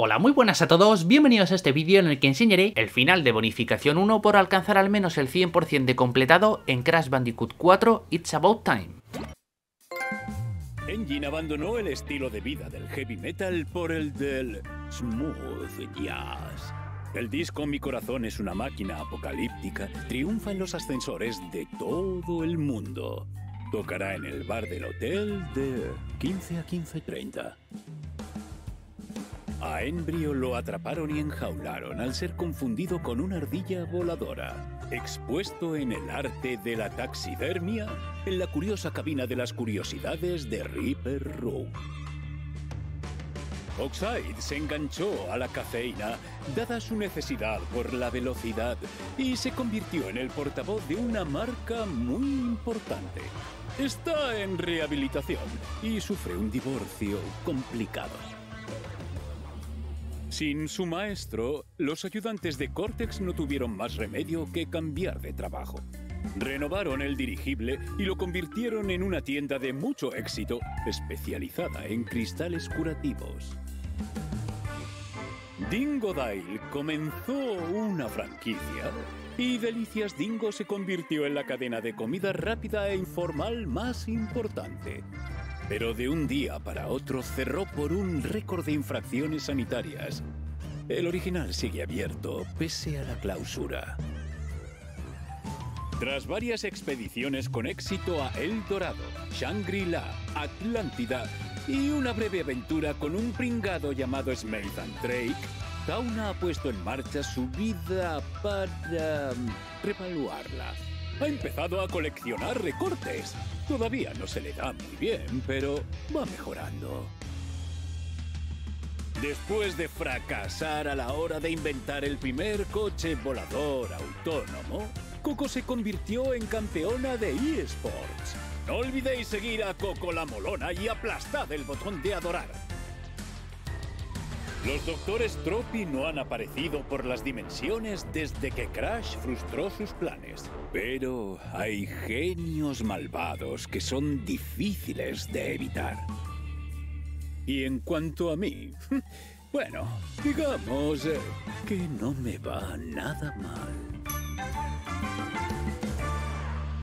Hola, muy buenas a todos, bienvenidos a este vídeo en el que enseñaré el final de Bonificación 1 por alcanzar al menos el 100% de completado en Crash Bandicoot 4 It's About Time. Engin abandonó el estilo de vida del heavy metal por el del smooth jazz. El disco Mi Corazón es una máquina apocalíptica, triunfa en los ascensores de todo el mundo. Tocará en el bar del hotel de 15 a 15:30. A Embryo lo atraparon y enjaularon al ser confundido con una ardilla voladora. Expuesto en el arte de la taxidermia, en la curiosa cabina de las curiosidades de Reaper Room. Oxide se enganchó a la cafeína, dada su necesidad por la velocidad, y se convirtió en el portavoz de una marca muy importante. Está en rehabilitación y sufre un divorcio complicado. Sin su maestro, los ayudantes de Cortex no tuvieron más remedio que cambiar de trabajo. Renovaron el dirigible y lo convirtieron en una tienda de mucho éxito, especializada en cristales curativos. Dingodile comenzó una franquicia y Delicias Dingo se convirtió en la cadena de comida rápida e informal más importante. Pero de un día para otro cerró por un récord de infracciones sanitarias. El original sigue abierto, pese a la clausura. Tras varias expediciones con éxito a El Dorado, Shangri-La, Atlántida y una breve aventura con un pringado llamado Smeltan Drake, Kauna ha puesto en marcha su vida para revaluarla. Ha empezado a coleccionar recortes. Todavía no se le da muy bien, pero va mejorando. Después de fracasar a la hora de inventar el primer coche volador autónomo, Coco se convirtió en campeona de eSports. No olvidéis seguir a Coco la Molona y aplastad el botón de adorar. Los doctores Troppy no han aparecido por las dimensiones desde que Crash frustró sus planes. Pero hay genios malvados que son difíciles de evitar. Y en cuanto a mí, bueno, digamos que no me va nada mal.